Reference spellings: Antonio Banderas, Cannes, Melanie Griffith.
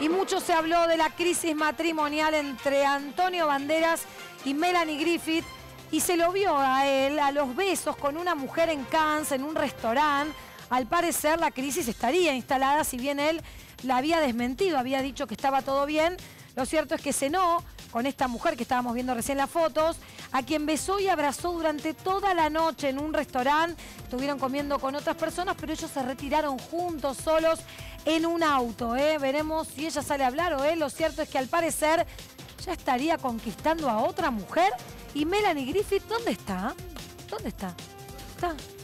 Y mucho se habló de la crisis matrimonial entre Antonio Banderas y Melanie Griffith. Y se lo vio a él, a los besos, con una mujer en Cannes, en un restaurante. Al parecer la crisis estaría instalada, si bien él la había desmentido, había dicho que estaba todo bien. Lo cierto es que cenó con esta mujer que estábamos viendo recién las fotos, a quien besó y abrazó durante toda la noche en un restaurante. Estuvieron comiendo con otras personas, pero ellos se retiraron juntos, solos, en un auto. Veremos si ella sale a hablar o él. Lo cierto es que al parecer ya estaría conquistando a otra mujer. Y Melanie Griffith, ¿dónde está? ¿Dónde está? ¿Está?